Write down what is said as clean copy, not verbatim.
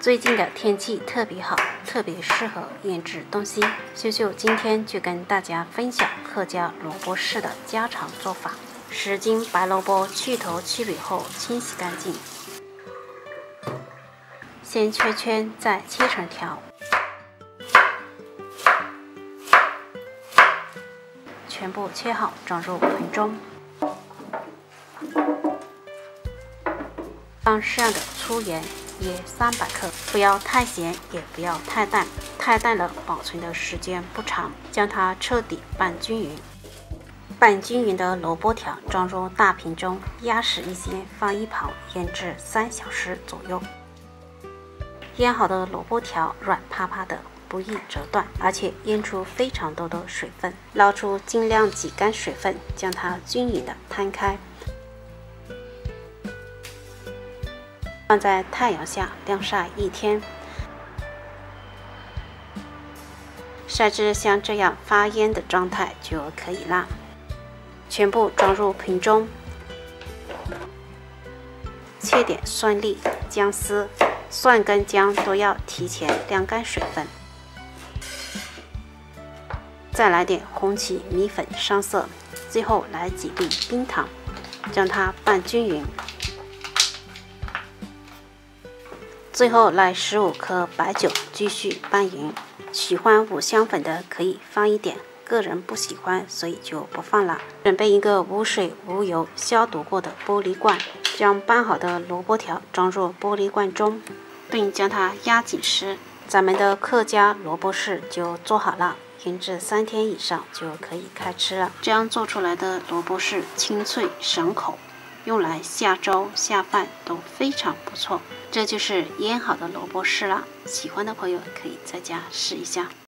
最近的天气特别好，特别适合腌制东西。秀秀今天就跟大家分享客家萝卜丝的家常做法。10斤白萝卜去头去尾后清洗干净，先切圈，再切成条。全部切好，装入盆中。 放适量的粗盐，约300克，不要太咸，也不要太淡。太淡了，保存的时间不长。将它彻底拌均匀。拌均匀的萝卜条装入大瓶中，压实一些，放一旁腌制3小时左右。腌好的萝卜条软趴趴的，不易折断，而且腌出非常多的水分。捞出，尽量挤干水分，将它均匀的摊开。 放在太阳下晾晒1天，晒至像这样发烟的状态就可以啦。全部装入瓶中，切点蒜粒、姜丝，蒜跟姜都要提前晾干水分。再来点红曲米粉上色，最后来几粒冰糖，将它拌均匀。 最后来15颗白酒，继续拌匀。喜欢五香粉的可以放一点，个人不喜欢，所以就不放了。准备一个无水无油消毒过的玻璃罐，将拌好的萝卜条装入玻璃罐中，并将它压紧实。咱们的客家萝卜丝就做好了，腌制3天以上就可以开吃了。这样做出来的萝卜丝清脆爽口。 用来下粥下饭都非常不错，这就是腌好的萝卜丝啦。喜欢的朋友可以在家试一下。